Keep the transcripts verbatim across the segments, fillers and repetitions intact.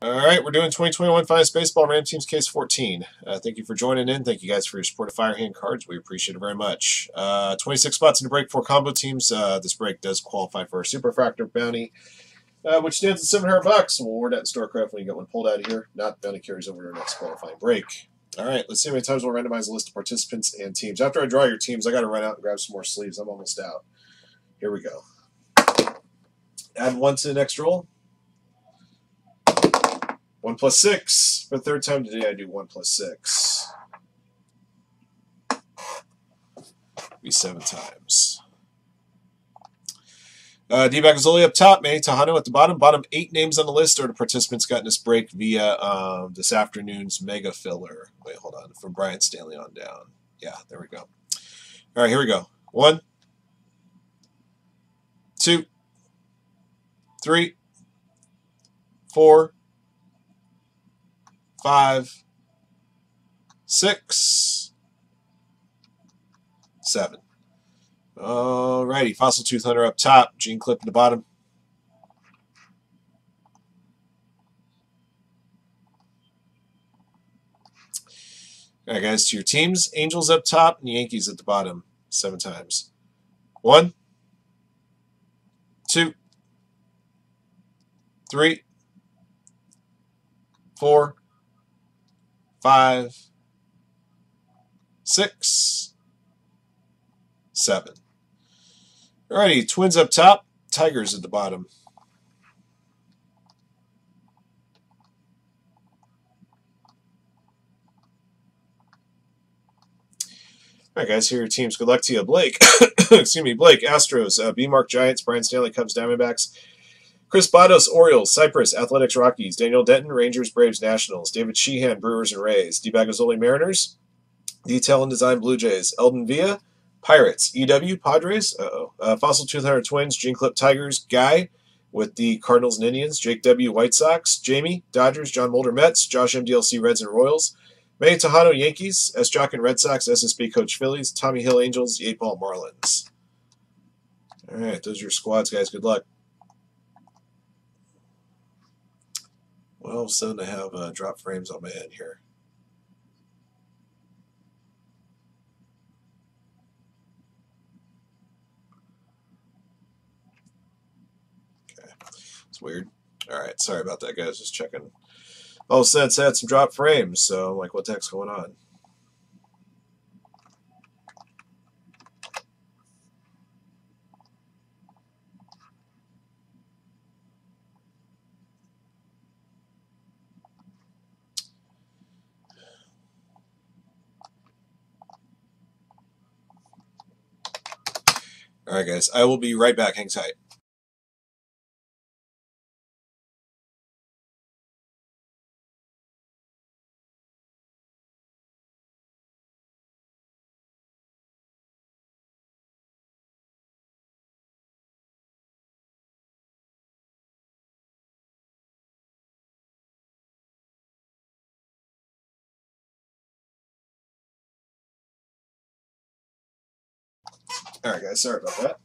All right, we're doing twenty twenty-one Finest Baseball, Random Teams, Case fourteen. Uh, thank you for joining in. Thank you guys for your support of Firehand Cards. We appreciate it very much. Uh, twenty-six spots in the break for combo teams. Uh, this break does qualify for a Superfractor bounty, uh, which stands at seven hundred bucks. We'll award that in StoreCraft when you get one pulled out of here. Not bounty carries over to our next qualifying break. All right, let's see how many times we'll randomize a list of participants and teams. After I draw your teams, I got to run out and grab some more sleeves. I'm almost out. Here we go. Add one to the next roll. One plus six. For the third time today, I do one plus six. Be seven times. Uh, D-Bacazoli up top, Manny Tejano at the bottom. Bottom eight names on the list are the participants gotten this break via um, this afternoon's mega filler. Wait, hold on. From Brian Stanley on down. Yeah, there we go. All right, here we go. One, two, three, four. Five, six, seven. Alrighty, Fossil Tooth Hunter up top, Gene Clip in the bottom. Alright, guys, to your teams, Angels up top and Yankees at the bottom, seven times. One, two, three, four. Five, six, seven. Alrighty, Twins up top, Tigers at the bottom. Alright, guys, here are your teams. Good luck to you, Blake. Excuse me, Blake, Astros, uh, B-Mark Giants, Brian Stanley, Cubs, Diamondbacks. Chris Bottos, Orioles, Cypress, Athletics, Rockies. Daniel Denton, Rangers, Braves, Nationals. David Sheehan, Brewers, and Rays. D-Bacazoli, Mariners. Detail and Design, Blue Jays. Eldon Villa, Pirates. E W, Padres. Uh-oh. Uh, Fossil Tooth Hunter, Twins. Gene Clip, Tigers. Guy with the Cardinals and Indians. Jake W., White Sox. Jamie, Dodgers. John Mulder, Mets. Josh M D L C, Reds, and Royals. Manny Tejano, Yankees. S. Jockin, Red Sox. S S B Coach, Phillies. Tommy Hill, Angels. eight-Ball, Marlins. All right, those are your squads, guys. Good luck. All of a sudden, I have uh, drop frames on my end here. Okay, it's weird. All right, sorry about that, guys. Just checking. All of a sudden, it's had some drop frames, so I'm like, what the heck's going on? All right, guys, I will be right back. Hang tight. All right, guys, sorry about that.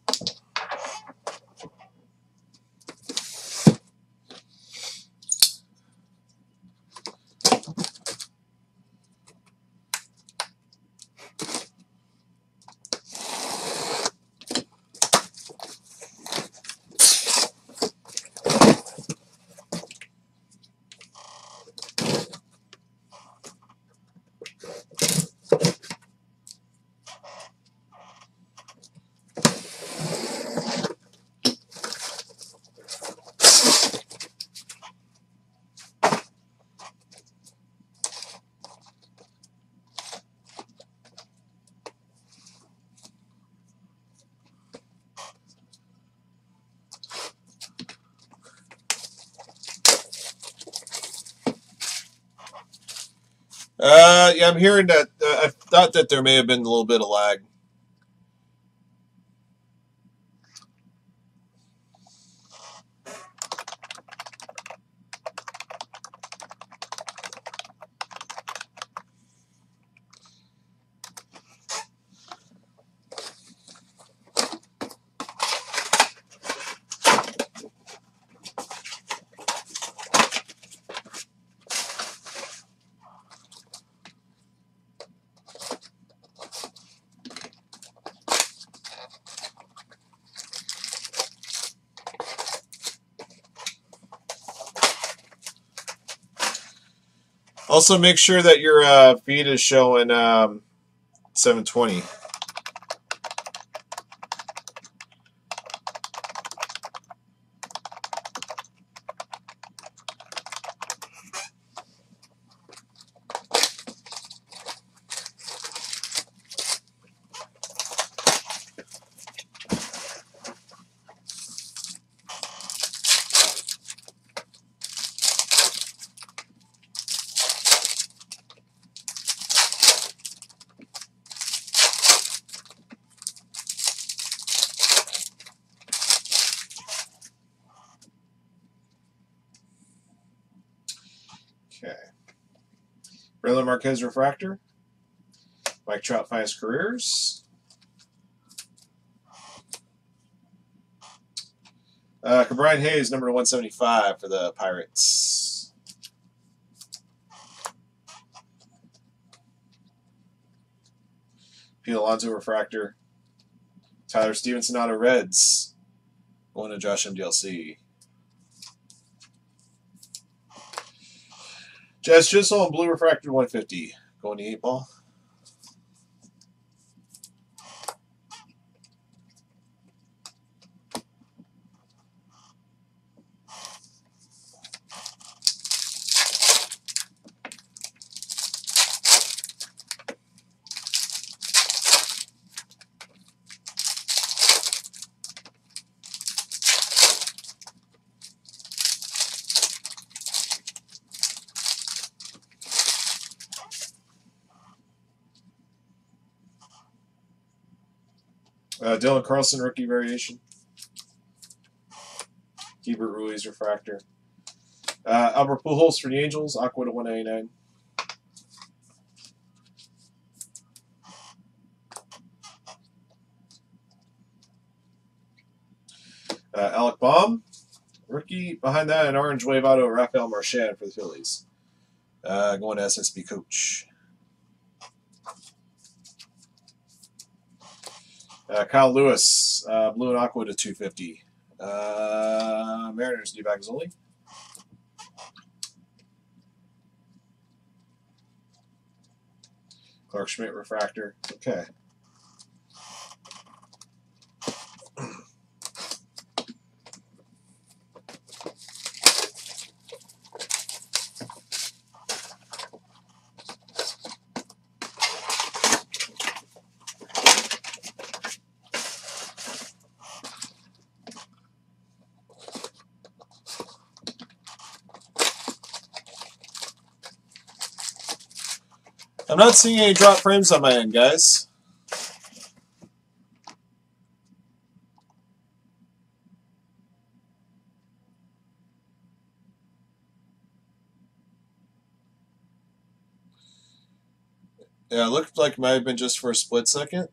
Uh, yeah, I'm hearing that. Uh, I thought that there may have been a little bit of lag. Also, make sure that your uh, feed is showing um, seven twenty. Rafael Marchán's refractor. Mike Trout finest careers. Uh, Ke'Bryan Hayes number to one seventy-five for the Pirates. Pete Alonso refractor. Tyler Stevenson auto Reds. Going to Josh M D L C. Jazz Chisel and Blue Refractor one fifty. Going to eight ball. Uh, Dylan Carlson rookie variation. Hubert Ruiz refractor. Uh, Albert Pujols for the Angels. Aqua to one ninety-nine. Uh, Alec Bohm rookie. Behind that, an orange Joey Votto, Rafael Marchán for the Phillies. Uh, going to S S B Coach. Uh, Kyle Lewis, uh, blue and aqua to two fifty. Uh, Mariners, D-Bacazoli. Clark Schmidt, refractor. Okay. I'm not seeing any drop frames on my end, guys. Yeah, it looked like it might have been just for a split second.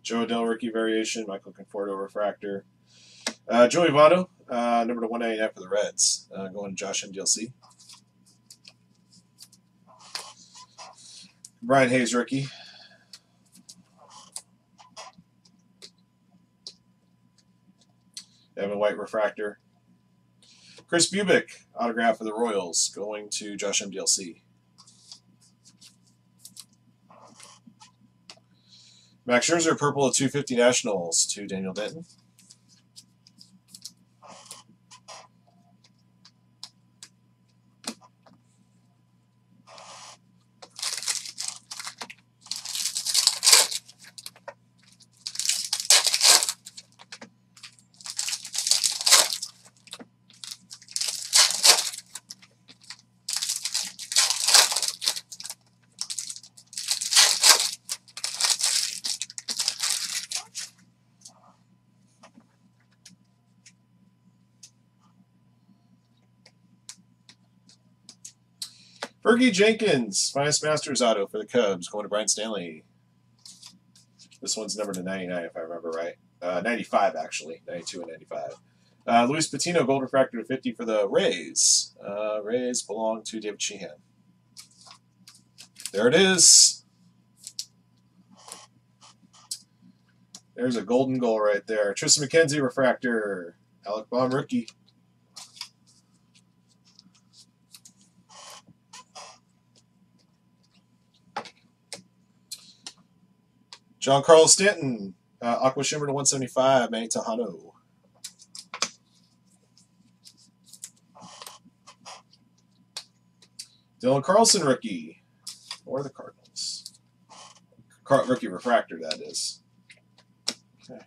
Joe Adell rookie variation, Michael Conforto refractor. Uh, Joey Votto, uh, number to one ninety-nine for the Reds. Uh, going to Josh M D L C. Brian Hayes rookie. Evan White refractor. Chris Bubick, autograph for the Royals. Going to Josh M D L C. Max Scherzer, purple at two fifty Nationals to Daniel Denton. Fergie Jenkins, Finest Masters auto for the Cubs, going to Brian Stanley. This one's numbered to ninety-nine, if I remember right. Uh, ninety-five, actually. ninety-two and ninety-five. Uh, Luis Patino, gold refractor to fifty for the Rays. Uh, Rays belong to David Sheehan. There it is. There's a golden goal right there. Tristan McKenzie refractor. Alec Bohm rookie. John Carl Stanton, uh, Aqua Shimmer to one seventy-five, Manny Tejano. Dylan Carlson, rookie, or the Cardinals. Car rookie refractor, that is. Okay.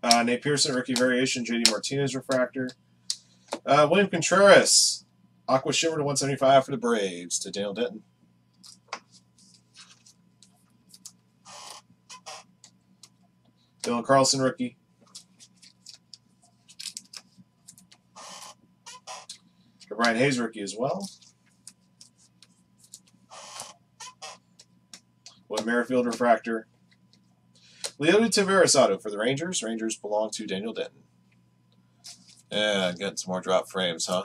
Uh, Nate Pearson, rookie variation, J D Martinez refractor. Uh, William Contreras, Aqua Shimmer to one seventy-five for the Braves to Daniel Denton. Dylan Carlson, rookie. Ke'Bryan Hayes, rookie as well. William Merrifield, refractor. Leody Taveras auto for the Rangers. Rangers belong to Daniel Denton. Yeah, getting some more drop frames, huh?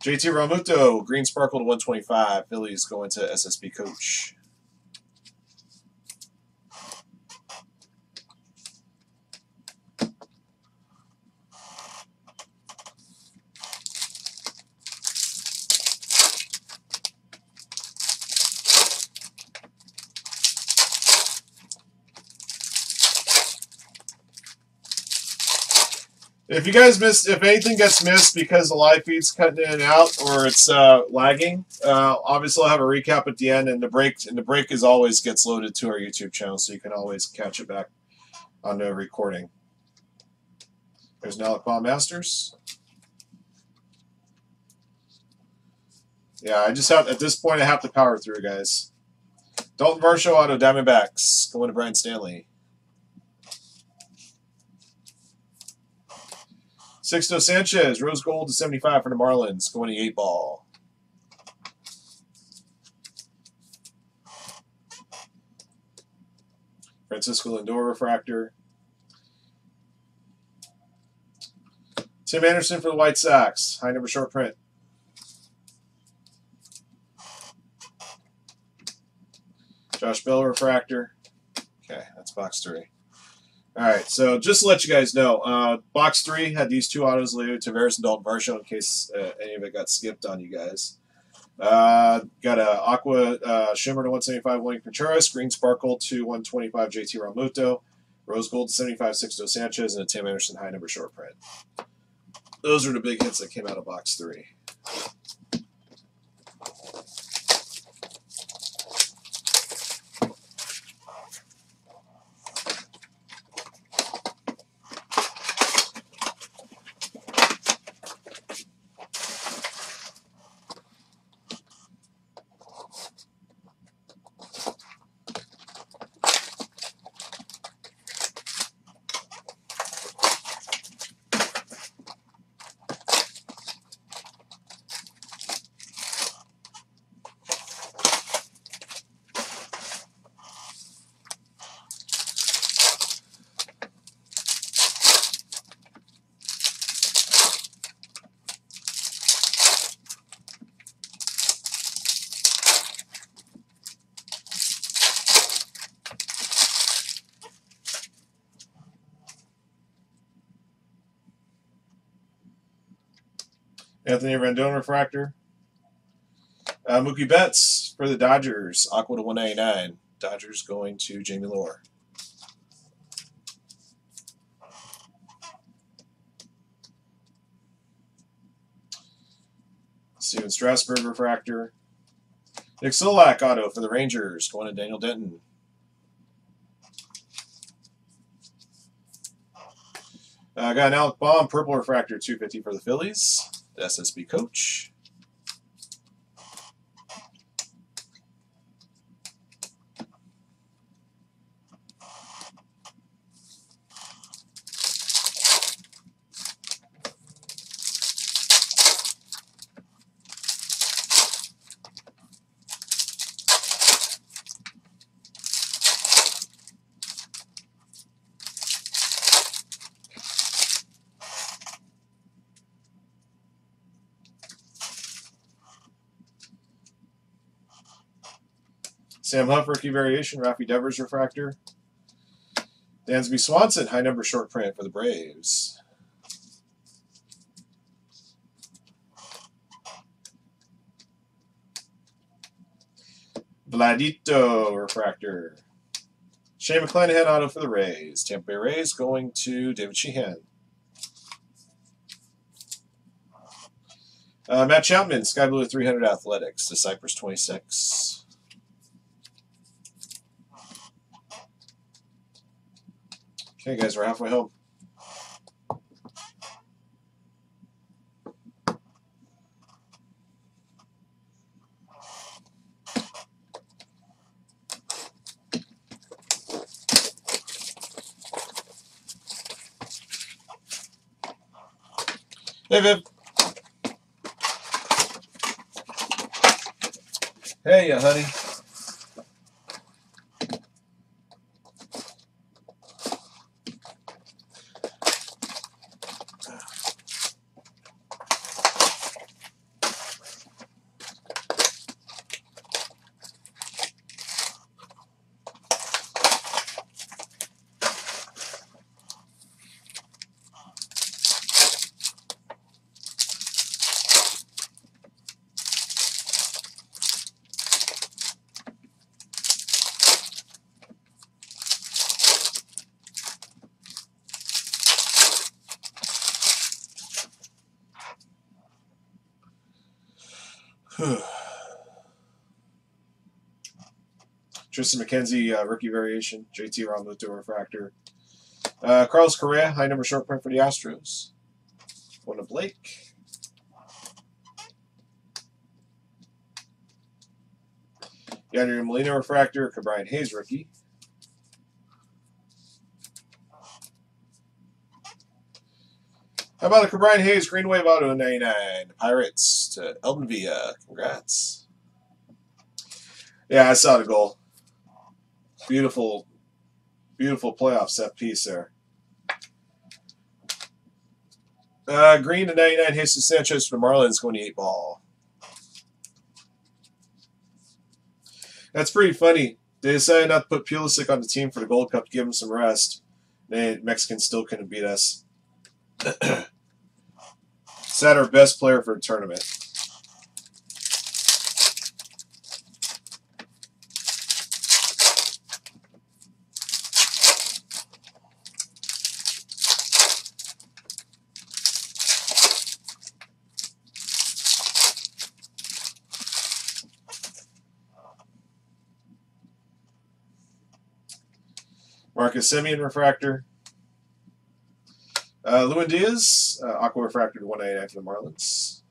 J T Realmuto, green sparkle to one twenty-five. Phillies going to S S B Coach. If you guys missed, if anything gets missed because the live feed's cutting in and out or it's uh, lagging, uh, obviously I'll have a recap at the end, and the break and the break is always gets loaded to our YouTube channel, so you can always catch it back on the recording. There's an Alec Bohm Masters. Yeah, I just have at this point I have to power through, guys. Dalton Varsho auto Diamondbacks going to Brian Stanley. Sixto Sanchez, rose gold to seventy-five for the Marlins, going to eight ball. Francisco Lindor, refractor. Tim Anderson for the White Sox, high number short print. Josh Bell, refractor. Okay, that's box three. Alright, so just to let you guys know, uh, box three had these two autos, Leody Taveras and Dalton Varsho, in case uh, any of it got skipped on you guys. Uh, got a Aqua uh, Shimmer to one seventy-five, William Contreras, Green Sparkle to one twenty-five, J T Realmuto, Rose Gold to seventy-five, Sixto Sanchez, and a Tim Anderson high number short print. Those are the big hits that came out of box three. Anthony Rendon refractor. Uh, Mookie Betts for the Dodgers. Aqua to one eighty-nine. Dodgers going to Jamie Lohr. Steven Strasburg refractor. Nick Solak auto for the Rangers. Going to Daniel Denton. I uh, got an Alec Bohm purple refractor two fifty for the Phillies. The S S B Coach. Sam Huff, rookie variation, Rafi Devers refractor. Dansby Swanson, high number short print for the Braves. Vladito refractor. Shane McClanahan auto for the Rays. Tampa Bay Rays going to David Sheehan. Uh, Matt Chapman, Sky Blue three hundred Athletics, the Cypress twenty-six. Okay, guys, we're halfway home. Hey, Viv. Hey, ya, honey. Tristan McKenzie, uh, rookie variation, J T Realmuto refractor. Uh, Carlos Correa, high number short print for the Astros. One to Blake. Yadier Molina refractor, Ke'Bryan Hayes rookie. How about a Ke'Bryan Hayes green wave auto ninety-nine? Pirates to Eldon Villa. Congrats. Yeah, I saw the goal. Beautiful, beautiful playoff set piece there. Uh, green to ninety-nine, Sixto Sanchez for the Marlins going to eight ball. That's pretty funny. They decided not to put Pulisic on the team for the Gold Cup to give him some rest. The Mexicans still couldn't beat us. Sat our best player for the tournament. Marcus Semien refractor. Uh, Lewin Diaz, uh, aqua refractor to one eighty-nine for the Marlins.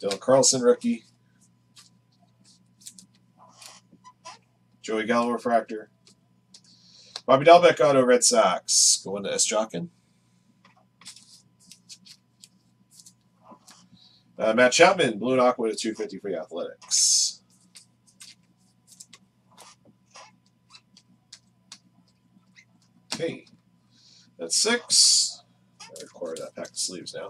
Dylan Carlson, rookie. Joey Gallo refractor. Bobby Dalbec auto, Red Sox. Going to S. Jockin. Uh, Matt Chapman, blue and aqua to two fifty for the Athletics. Okay, that's six. I record that pack of sleeves now.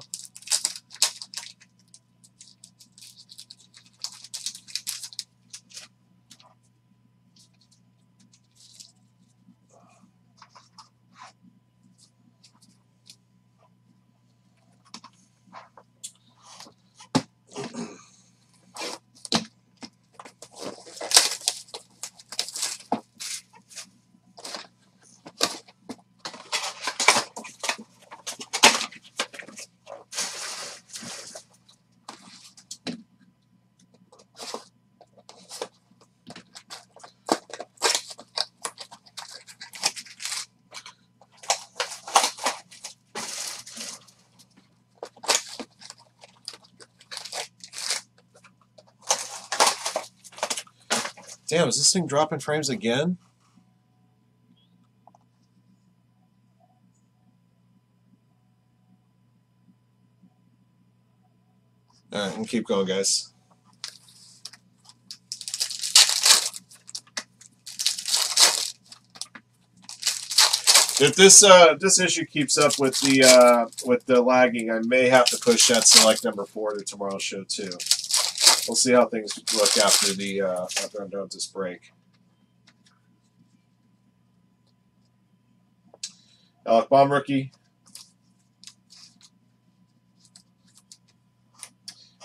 Damn, is this thing dropping frames again? All right, we'll keep going, guys. If this uh, this issue keeps up with the uh, with the lagging, I may have to push that select number four to tomorrow's show too. We'll see how things look after the uh, after I'm done with this break. Alec Bohm rookie.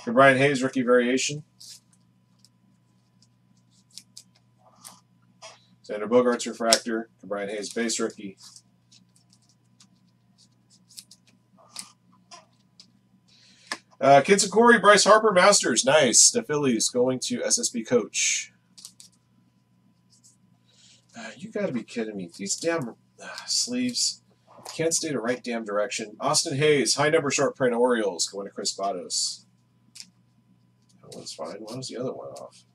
Ke'Bryan Hayes rookie variation. Xander Bogaerts refractor. Ke'Bryan Hayes base rookie. Uh, Kinsakori, Bryce Harper, Masters. Nice. The Phillies going to S S B Coach. Uh, you got to be kidding me. These damn uh, sleeves can't stay the right damn direction. Austin Hayes, high number short print Orioles going to Chris Bottos. That one's fine. Why was the other one off?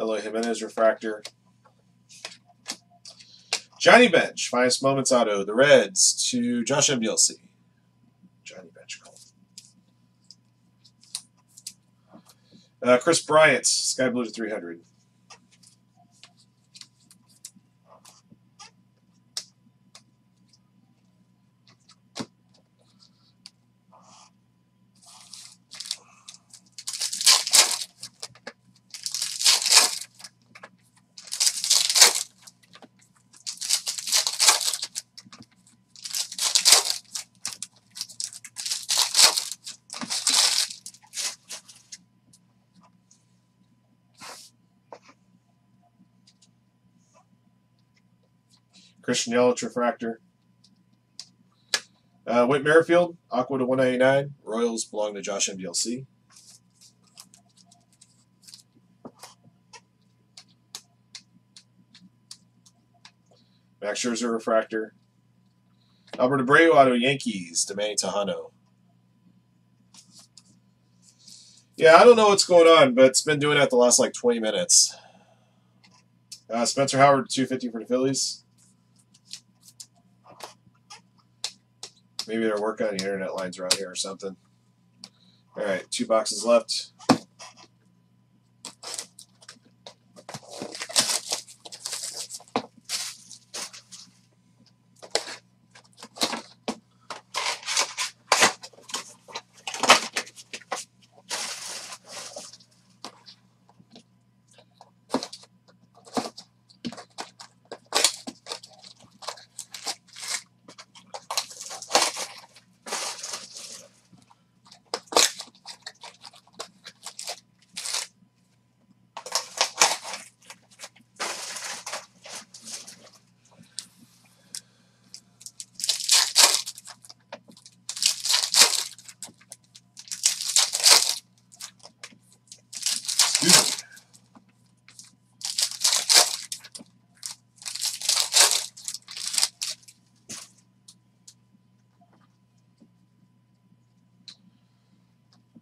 Eloy Jimenez refractor. Johnny Bench, Finest Moments Auto, the Reds to Josh M D L C. Johnny Bench called. Uh, Chris Bryant, Sky Blue to three hundred. Christian Yelich refractor. Uh, Whit Merrifield, Aqua to one ninety-nine. Royals belong to Josh M D L C. Max Scherzer refractor. Albert Abreu auto Yankees to Manny Tejano. Yeah, I don't know what's going on, but it's been doing that the last like twenty minutes. Uh, Spencer Howard two fifty for the Phillies. Maybe they're working on the internet lines around here or something. All right, two boxes left.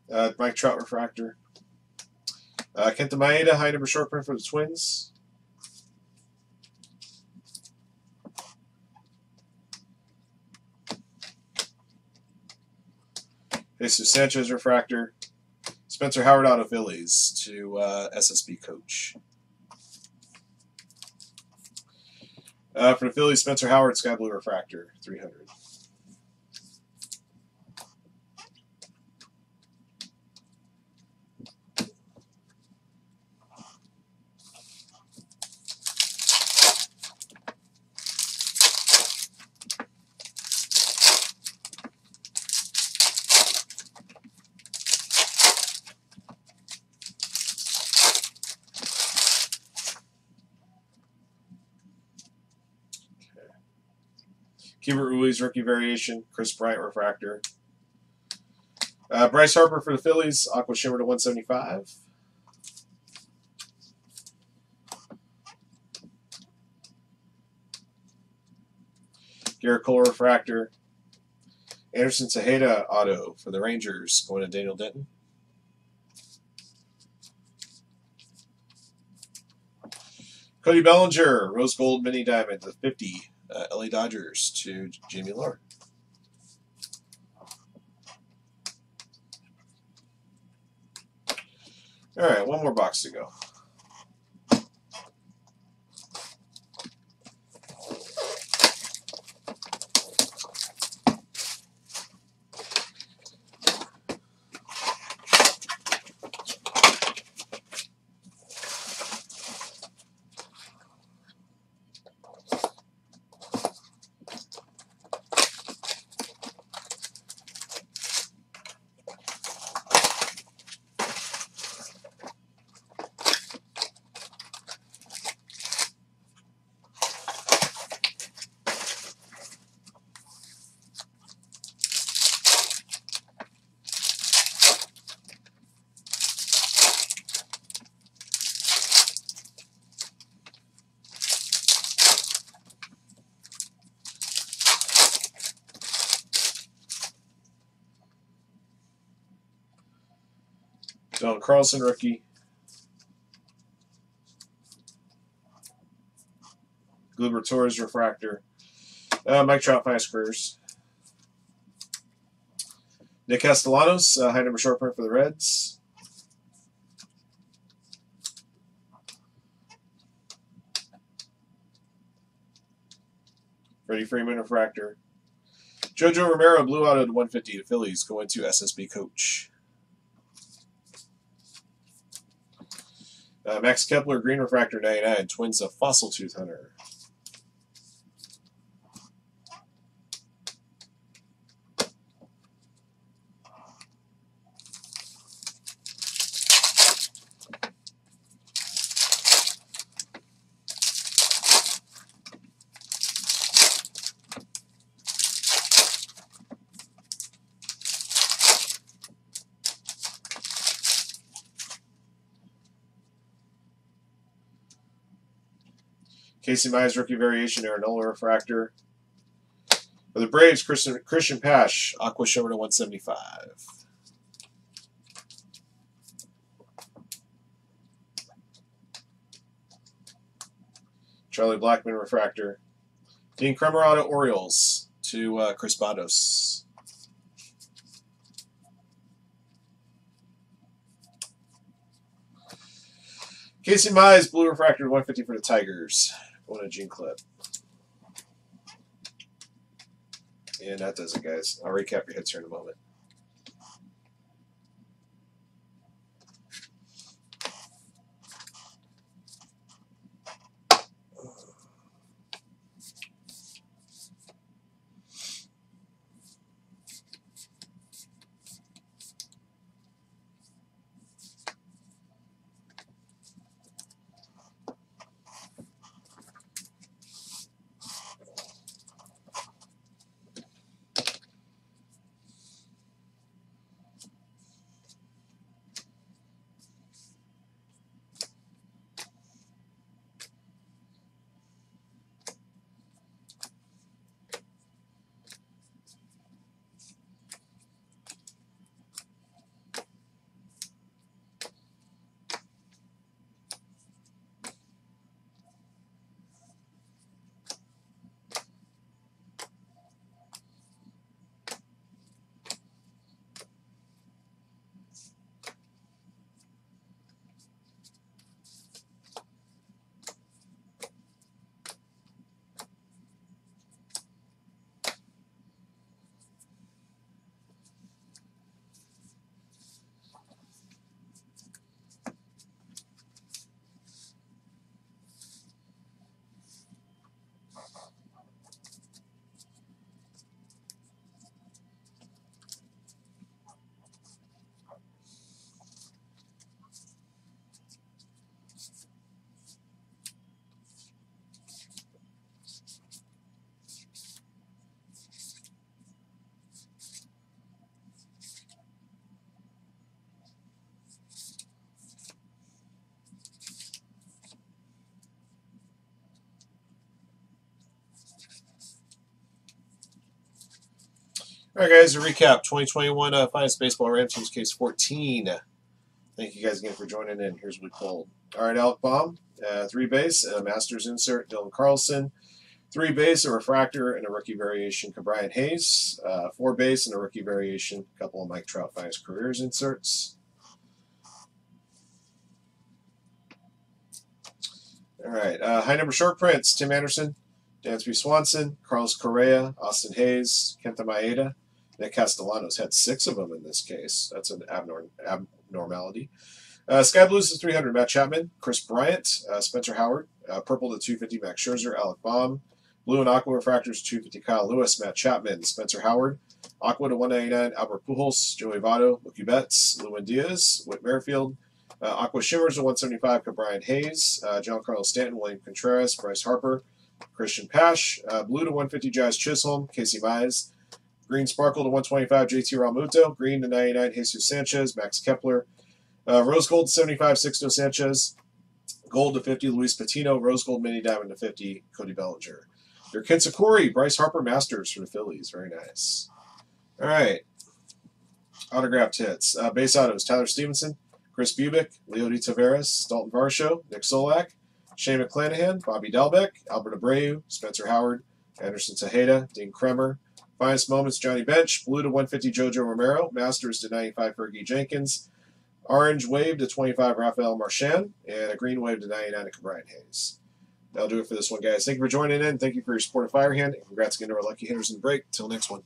Uh, Mike Trout refractor. Uh, Kenta Maeda, high number short print for the Twins. Jesus Sanchez refractor. Spencer Howard auto Phillies to uh, S S B Coach. Uh, for the Phillies, Spencer Howard, Sky Blue refractor, three hundred. Hubert Ruiz rookie variation, Chris Bryant refractor. Uh, Bryce Harper for the Phillies, Aqua Shimmer to one seventy-five. Garrett Cole refractor. Anderson Tejeda auto for the Rangers going to Daniel Denton. Cody Bellinger, Rose Gold Mini Diamond, the fifty, uh, L A Dodgers to Jamie Lord. All right, one more box to go. Dylan Carlson, rookie. Gleyber Torres, refractor. Uh, Mike Trout, five squares. Nick Castellanos, uh, high number short print for the Reds. Freddie Freeman, refractor. Jojo Romero, blue auto to one fifty to Phillies, going to S S B Coach. Uh, Max Kepler, Green Refractor ninety-nine, Twins of Fossil Tooth Hunter. Casey Mize, rookie variation, Aaron refractor. For the Braves, Christian, Christian Pash, Aqua Shimmer to one seventy-five. Charlie Blackman, refractor. Dean Kremer, auto Orioles to uh, Chris Bados. Casey Mize, blue refractor to one fifty for the Tigers. Going to Gene clip. And that does it, guys. I'll recap your hits here in a moment. All right, guys, to recap, twenty twenty-one uh, Finest Baseball Randoms Case fourteen. Thank you guys again for joining in. Here's what we pulled. All right, Alec Bohm, uh, three base, a Masters insert, Dylan Carlson. Three base, a refractor, and a rookie variation, Ke'Bryan Hayes. Uh, four base and a rookie variation, a couple of Mike Trout Finest Careers inserts. All right, uh, high number short prints, Tim Anderson, Dansby Swanson, Carlos Correa, Austin Hayes, Kenta Maeda. Nick Castellanos had six of them in this case. That's an abnorm abnormality. Uh, Sky Blues is three hundred, Matt Chapman, Chris Bryant, uh, Spencer Howard. Uh, purple to two fifty, Max Scherzer, Alec Bohm. Blue and aqua refractors, two fifty, Kyle Lewis, Matt Chapman, Spencer Howard. Aqua to one ninety-nine, Albert Pujols, Joey Votto, Mookie Betts, Lewin Diaz, Whit Merrifield. Uh, aqua shimmers to one seventy-five, Ke'Bryan Hayes, uh, John Carlos Stanton, William Contreras, Bryce Harper, Christian Pash. Uh, blue to one fifty, Jazz Chisholm, Casey Mize. Green sparkle to one twenty-five, J T Realmuto. Green to ninety-nine, Jesus Sanchez, Max Kepler. Uh, rose gold to seventy-five, Sixto Sanchez. Gold to fifty, Luis Patino. Rose gold mini diamond to fifty, Cody Bellinger. Your Kinsakuri, Bryce Harper Masters for the Phillies. Very nice. All right. Autographed hits. Uh, base autos, Tyler Stevenson, Chris Bubick, Leody Taveras, Dalton Varsho, Nick Solak, Shane McClanahan, Bobby Dalbec, Albert Abreu, Spencer Howard, Anderson Tejeda, Dean Kremer. Finest moments, Johnny Bench. Blue to one fifty, Jojo Romero. Masters to ninety-five, Fergie Jenkins. Orange wave to twenty-five, Rafael Marchán, and a green wave to ninety-nine, Ke'Bryan Hayes. That'll do it for this one, guys. Thank you for joining in. Thank you for your support of Firehand, and congrats again to our lucky hitters in the break. Till next one.